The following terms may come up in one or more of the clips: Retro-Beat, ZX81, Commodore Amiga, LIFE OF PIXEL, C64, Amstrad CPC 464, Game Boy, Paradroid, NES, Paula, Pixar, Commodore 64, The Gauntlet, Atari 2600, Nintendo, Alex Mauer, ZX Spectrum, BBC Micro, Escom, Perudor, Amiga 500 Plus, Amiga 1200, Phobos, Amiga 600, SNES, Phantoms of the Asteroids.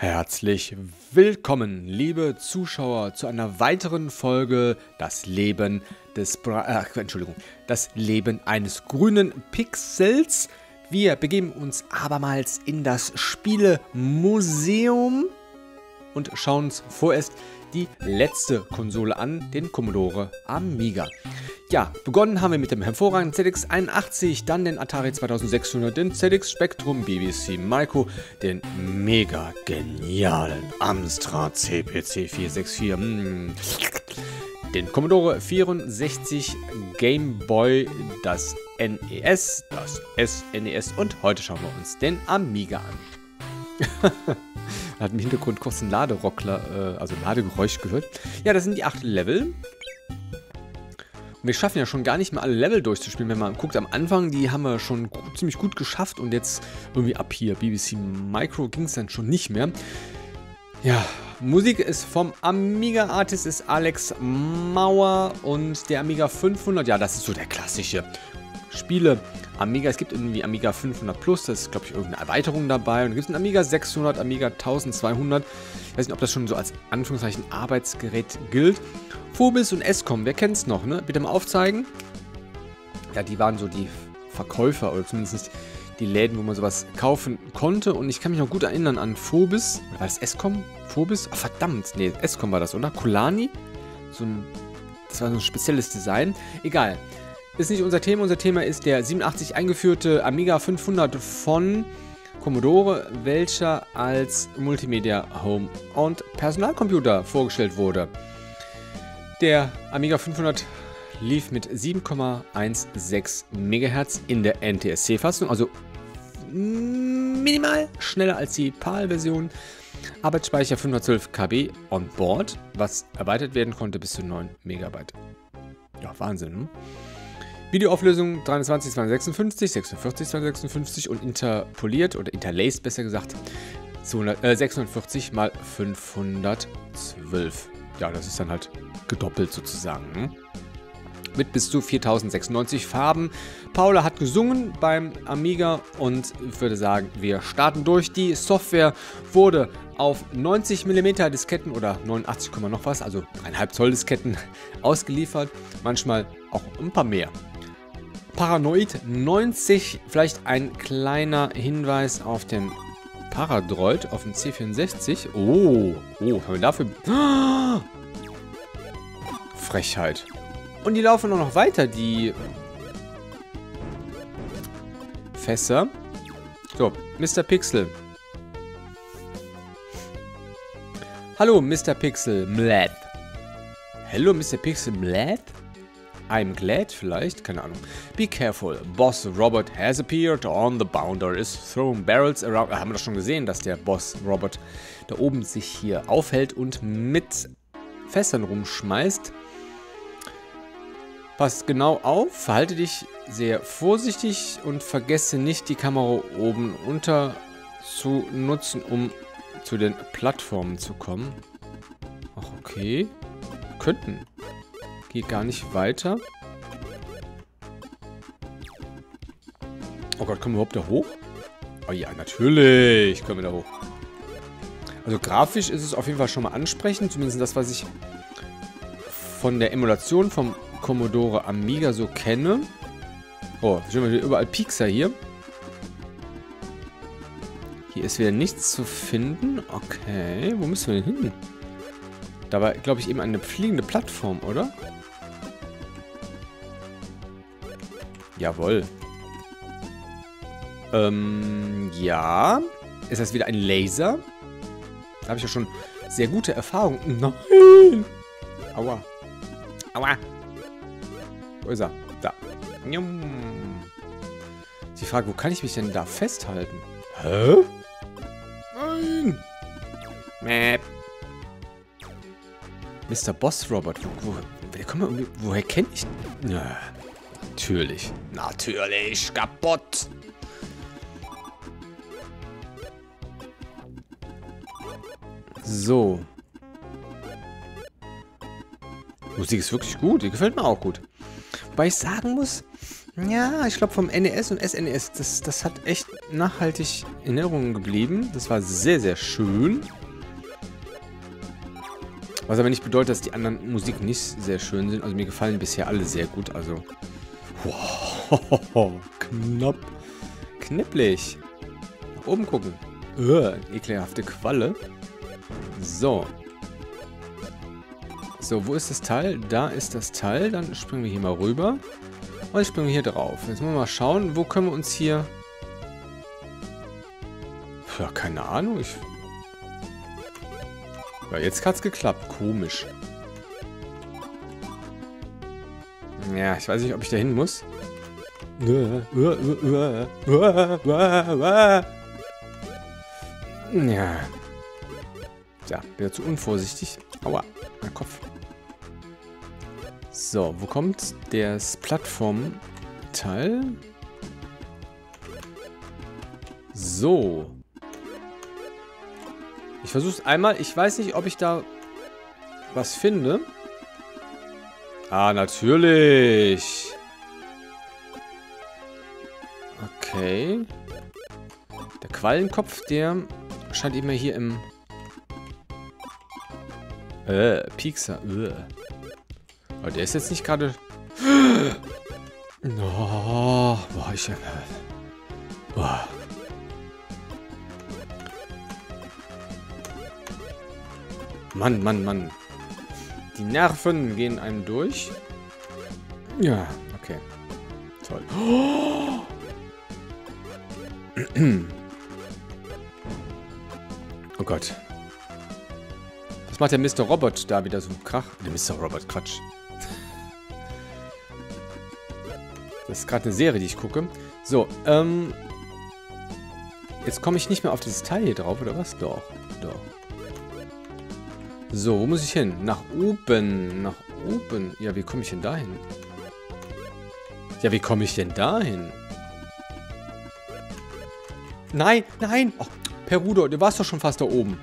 Herzlich willkommen, liebe Zuschauer, zu einer weiteren Folge Das Leben eines grünen Pixels. Wir begeben uns abermals in das Spielemuseum und schauen uns vorerst die letzte Konsole an, den Commodore Amiga. Ja, begonnen haben wir mit dem hervorragenden ZX81, dann den Atari 2600, den ZX Spectrum, BBC Micro, den mega genialen Amstrad CPC 464, den Commodore 64, Game Boy, das NES, das SNES und heute schauen wir uns den Amiga an. Hat im Hintergrund kurz ein Ladegeräusch gehört. Ja, das sind die 8 Level. Und wir schaffen ja schon gar nicht mehr alle Level durchzuspielen. Wenn man guckt, am Anfang, die haben wir schon ziemlich gut geschafft. Und jetzt irgendwie ab hier, BBC Micro, ging es dann schon nicht mehr. Ja, Musik ist vom Amiga-Artist, ist Alex Mauer. Und der Amiga 500, ja, das ist so der klassische Spiele Amiga, es gibt irgendwie Amiga 500 Plus, da ist glaube ich irgendeine Erweiterung dabei und da gibt es einen Amiga 600, Amiga 1200, ich weiß nicht, ob das schon so als Anführungszeichen Arbeitsgerät gilt. Phobos und Escom, wer kennt's noch, ne? Bitte mal aufzeigen. Ja, die waren so die Verkäufer oder zumindest die Läden, wo man sowas kaufen konnte und ich kann mich noch gut erinnern an Phobos, war das Escom? Phobos? Ach, verdammt, nee, Escom war das, oder? Kolani? Das war so ein spezielles Design, egal. Ist nicht unser Thema. Unser Thema ist der 87 eingeführte Amiga 500 von Commodore, welcher als Multimedia, Home und Personalcomputer vorgestellt wurde. Der Amiga 500 lief mit 7,16 MHz in der NTSC-Fassung, also minimal schneller als die PAL-Version. Arbeitsspeicher 512 KB on board, was erweitert werden konnte bis zu 9 MB. Ja, Wahnsinn, ne? Videoauflösung 23x256, 46x256 und interpoliert oder interlaced besser gesagt 640x512. Ja, das ist dann halt gedoppelt sozusagen. Ne? Mit bis zu 4096 Farben. Paula hat gesungen beim Amiga und ich würde sagen, wir starten durch. Die Software wurde auf 90 mm Disketten oder 89, noch was, also 3,5 Zoll Disketten ausgeliefert. Manchmal auch ein paar mehr. Paranoid 90, vielleicht ein kleiner Hinweis auf den Paradroid, auf dem C64. Oh, haben wir dafür... Frechheit. Und die laufen auch noch weiter, die Fässer. So, Mr. Pixel. Hallo, Mr. Pixel, Mlad. Hallo, Mr. Pixel, Mlad. I'm glad vielleicht, keine Ahnung. Be careful, Boss Robert has appeared on the boundaries, thrown barrels around. Haben wir doch schon gesehen, dass der Boss Robert da oben sich hier aufhält und mit Fässern rumschmeißt. Passt genau auf, verhalte dich sehr vorsichtig und vergesse nicht, die Kamera oben unter zu nutzen, um zu den Plattformen zu kommen. Ach, okay. Könnten. Geht gar nicht weiter. Oh Gott, kommen wir überhaupt da hoch? Oh ja, natürlich kommen wir da hoch. Also grafisch ist es auf jeden Fall schon mal ansprechend. Zumindest das, was ich von der Emulation vom Commodore Amiga so kenne. Oh, wir sehen überall Pixar hier. Hier ist wieder nichts zu finden. Okay, wo müssen wir denn hin? Da war, glaube ich, eben eine fliegende Plattform, oder? Jawohl. Ja. Ist das wieder ein Laser? Da habe ich ja schon sehr gute Erfahrungen. Nein! Aua. Aua. Wo ist er? Da. Die Frage, wo kann ich mich denn da festhalten? Hä? Nein! Mäh. Mr. Boss Robert, woher kenne ich den? Ja, natürlich. Natürlich kaputt. So. Musik ist wirklich gut, die gefällt mir auch gut. Wobei ich sagen muss, ja, ich glaube vom NES und SNES, das hat echt nachhaltig in Erinnerung geblieben. Das war sehr, sehr schön. Was aber nicht bedeutet, dass die anderen Musik nicht sehr schön sind. Also mir gefallen bisher alle sehr gut. Also, wow, knapp. Knipplig. Nach oben gucken. Ekelhafte Qualle. So. So, wo ist das Teil? Da ist das Teil. Dann springen wir hier mal rüber. Und springen wir hier drauf. Jetzt müssen wir mal schauen, wo können wir uns hier... Ja, keine Ahnung. Ja, jetzt hat's geklappt. Komisch. Ja, ich weiß nicht, ob ich da hin muss. Ja. Ja, bin ja zu unvorsichtig. Aua, mein Kopf. So, wo kommt das Plattformteil? So. Ich versuch's einmal. Ich weiß nicht, ob ich da was finde. Ah, natürlich. Okay. Der Quallenkopf, der scheint immer hier im... Pixar. Aber der ist jetzt nicht gerade... Oh, boah, ich... Boah. Mann, Mann, Mann. Die Nerven gehen einem durch. Ja, okay. Toll. Oh! Oh Gott. Was macht der Mr. Robot da wieder so einen Krach? Der Mr. Robot, Quatsch. Das ist gerade eine Serie, die ich gucke. So, jetzt komme ich nicht mehr auf dieses Teil hier drauf, oder was? Doch, doch. So, wo muss ich hin? Nach oben, nach oben. Ja, wie komme ich denn da hin? Ja, wie komme ich denn da hin? Nein, nein! Oh, Perudo, du warst doch schon fast da oben.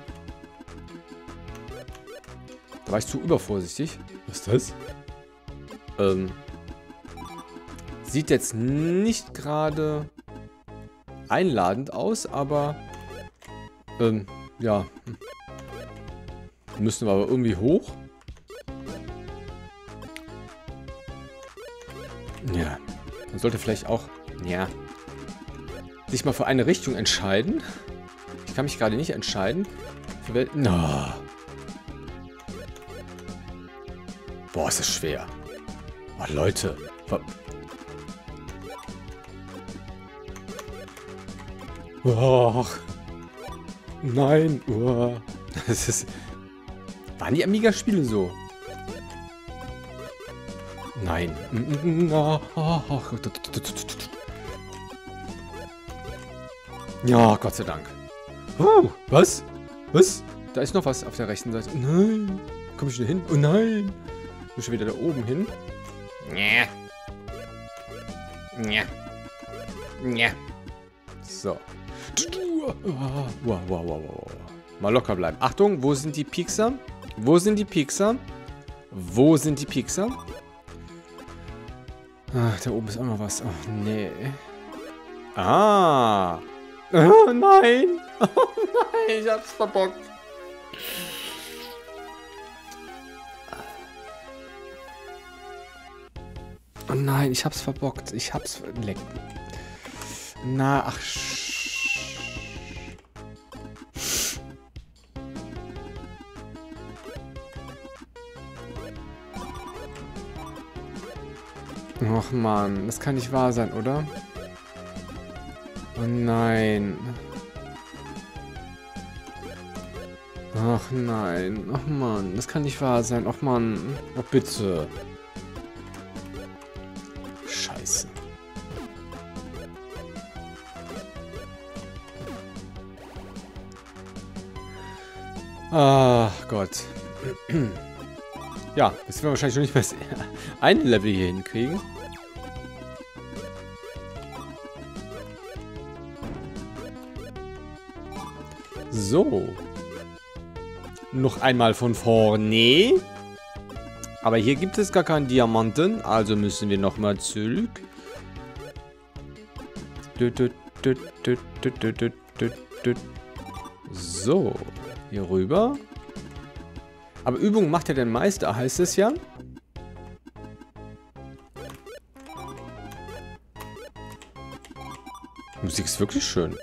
Da war ich zu übervorsichtig. Was ist das? Sieht jetzt nicht gerade einladend aus, aber... ja... Müssen wir aber irgendwie hoch. Ja. Man sollte vielleicht auch, ja, sich mal für eine Richtung entscheiden. Ich kann mich gerade nicht entscheiden. Für welche... No. Boah, ist das schwer. Oh, Leute. Oh. Nein. Oh. Das ist... Waren die Amiga-Spiele so? Nein. Ja, Gott sei Dank. Oh, was? Was? Da ist noch was auf der rechten Seite. Nein. Komm ich wieder hin? Oh nein. Ich muss schon wieder da oben hin. So. Wow, wow, wow, wow. Mal locker bleiben. Achtung, wo sind die Pixar? Wo sind die Pixar? Wo sind die Pixar? Ach, da oben ist auch noch was. Oh, nee. Ah. Oh, nein. Oh, nein. Ich hab's verbockt. Oh, nein. Ich hab's verbockt. Ich hab's verleckt. Na, ach, Och man, das kann nicht wahr sein, oder? Oh nein. Ach nein, ach man, das kann nicht wahr sein, ach man. Ach bitte. Scheiße. Ach Gott. Ja, jetzt werden wir wahrscheinlich noch nicht mehr ein Level hier hinkriegen. So. Noch einmal von vorne. Aber hier gibt es gar keinen Diamanten, also müssen wir nochmal zurück. So, hier rüber. Aber Übung macht ja der Meister, heißt es ja. Musik ist wirklich schön.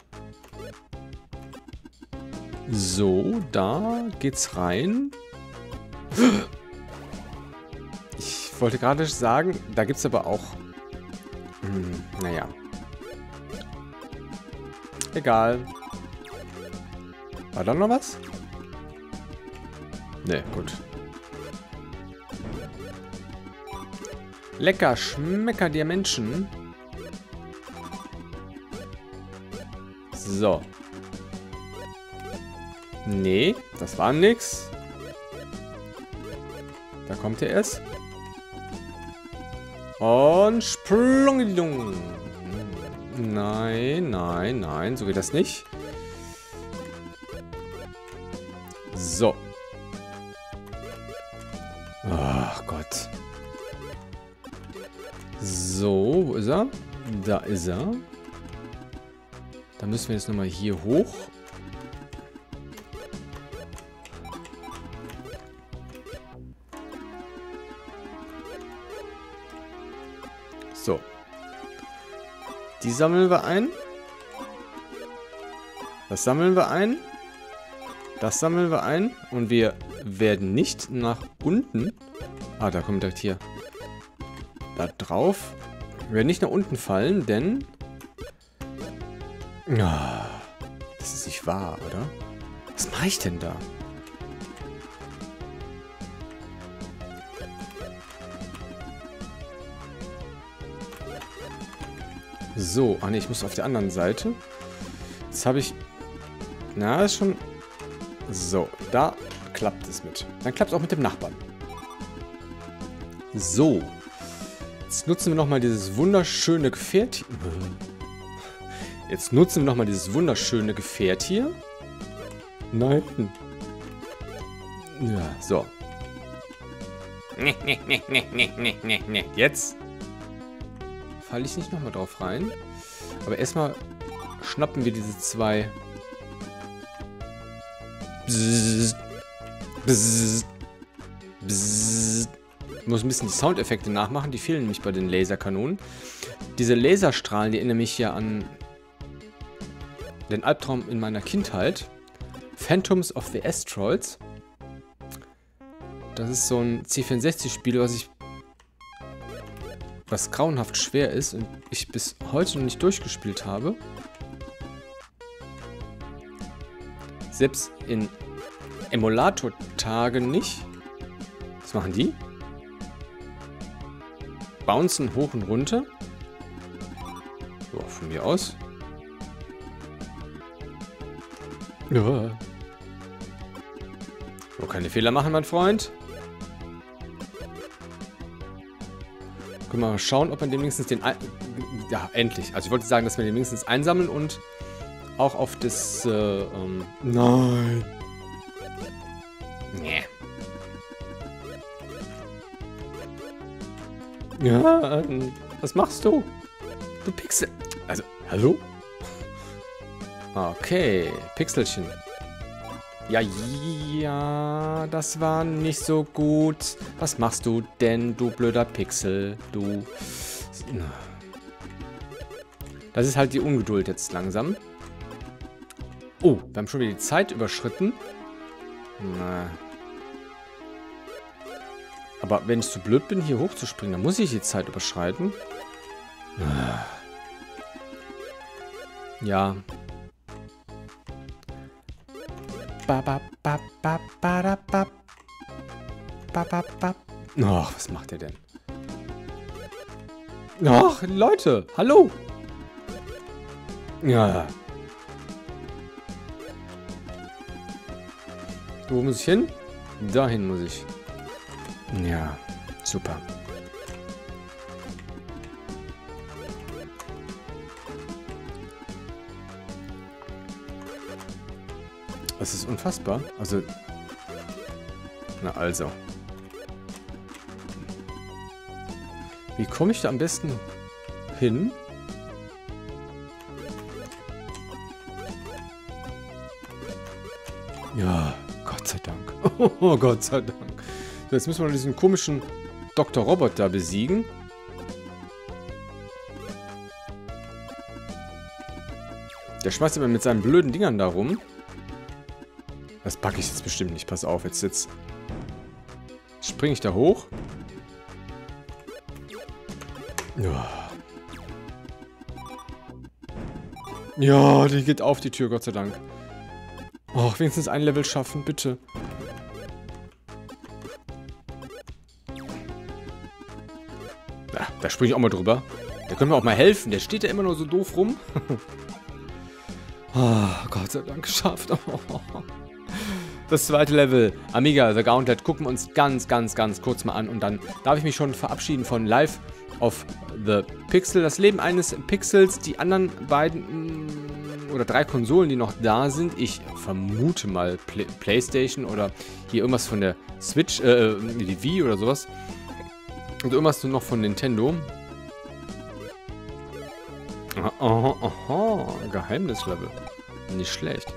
So, da geht's rein. Ich wollte gerade sagen, da gibt's aber auch... naja. Egal. War da noch was? Ne, gut. Lecker, schmecker dir Menschen. So. Nee, das war nix. Da kommt er erst. Und Sprungidung. Nein, nein, nein, so geht das nicht. So. Ach Gott. So, wo ist er? Da ist er. Da müssen wir jetzt nochmal hier hoch. So. Die sammeln wir ein. Das sammeln wir ein. Das sammeln wir ein. Und wir werden nicht nach unten... Ah, da kommt direkt hier. Da drauf. Wir werden nicht nach unten fallen, denn... Das ist nicht wahr, oder? Was mache ich denn da? So, ah ne, ich muss auf der anderen Seite. Jetzt habe ich... Na, ist schon... So, da klappt es mit. Dann klappt es auch mit dem Nachbarn. So. Jetzt nutzen wir nochmal dieses wunderschöne Gefährt hier. Jetzt nutzen wir nochmal dieses wunderschöne Gefährt hier. Nein. Ja, so. Jetzt falle ich nicht nochmal drauf rein. Aber erstmal schnappen wir diese zwei. Bzzz, bzzz, bzzz. Ich muss ein bisschen die Soundeffekte nachmachen, die fehlen nämlich bei den Laserkanonen. Diese Laserstrahlen, die erinnern mich ja an den Albtraum in meiner Kindheit. Phantoms of the Asteroids. Das ist so ein C64-Spiel, was grauenhaft schwer ist und ich bis heute noch nicht durchgespielt habe. Selbst in Emulator-Tagen nicht. Was machen die? Bouncen hoch und runter. So, von mir aus. Ja. So, keine Fehler machen, mein Freund. Können wir mal schauen, ob man dem wenigstens den... Ja, endlich. Also ich wollte sagen, dass wir den wenigstens einsammeln und... Auch auf das, Nein. Nee. Ja, was machst du? Du Pixel. Also, hallo? Okay, Pixelchen. Ja, ja, das war nicht so gut. Was machst du denn, du blöder Pixel? Du... Das ist halt die Ungeduld jetzt langsam. Oh, wir haben schon wieder die Zeit überschritten. Na. Aber wenn ich zu blöd bin, hier hochzuspringen, dann muss ich die Zeit überschreiten. Na. Ja. Ach, was macht der denn? Ach, Leute, hallo! Ja. Wo muss ich hin? Dahin muss ich. Ja, super. Das ist unfassbar. Also... Na also. Wie komme ich da am besten hin? Ja, Gott sei Dank. Oh, Gott sei Dank. So, jetzt müssen wir diesen komischen Dr. Roboter besiegen. Der schmeißt immer mit seinen blöden Dingern da rum. Das packe ich jetzt bestimmt nicht. Pass auf, jetzt springe ich da hoch. Ja. Ja, die geht auf die Tür, Gott sei Dank. Och, wenigstens ein Level schaffen, bitte. Ja, da springe ich auch mal drüber. Da können wir auch mal helfen. Der steht ja immer nur so doof rum. Oh, Gott sei Dank geschafft. Das zweite Level, Amiga, The Gauntlet, gucken wir uns ganz kurz mal an. Und dann darf ich mich schon verabschieden von Life of the Pixel. Das Leben eines Pixels, die anderen beiden oder drei Konsolen, die noch da sind. Ich vermute mal Playstation oder hier irgendwas von der Switch, die Wii oder sowas. Und irgendwas noch von Nintendo. Aha, aha, Geheimnislevel. Nicht schlecht.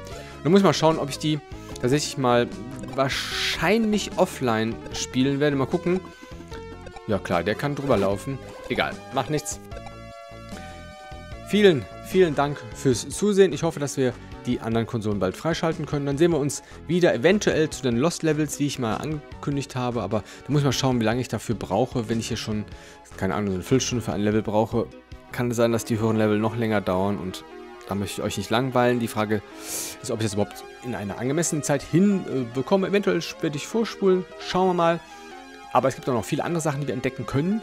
Nun muss ich mal schauen, ob ich die tatsächlich mal wahrscheinlich offline spielen werde. Mal gucken. Ja klar, der kann drüber laufen. Egal, macht nichts. Vielen Dank fürs Zusehen. Ich hoffe, dass wir die anderen Konsolen bald freischalten können. Dann sehen wir uns wieder eventuell zu den Lost Levels, wie ich mal angekündigt habe. Aber da muss ich mal schauen, wie lange ich dafür brauche. Wenn ich hier schon, keine Ahnung, eine Viertelstunde für ein Level brauche, kann es sein, dass die höheren Level noch länger dauern. Und da möchte ich euch nicht langweilen. Die Frage ist, ob ich das überhaupt in einer angemessenen Zeit hinbekomme. Eventuell werde ich vorspulen. Schauen wir mal. Aber es gibt auch noch viele andere Sachen, die wir entdecken können.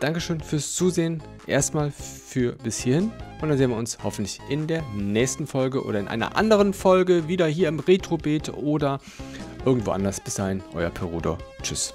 Dankeschön fürs Zusehen. Erstmal für bis hierhin. Und dann sehen wir uns hoffentlich in der nächsten Folge oder in einer anderen Folge wieder hier im Retro-Beat oder irgendwo anders. Bis dahin, euer Perodor. Tschüss.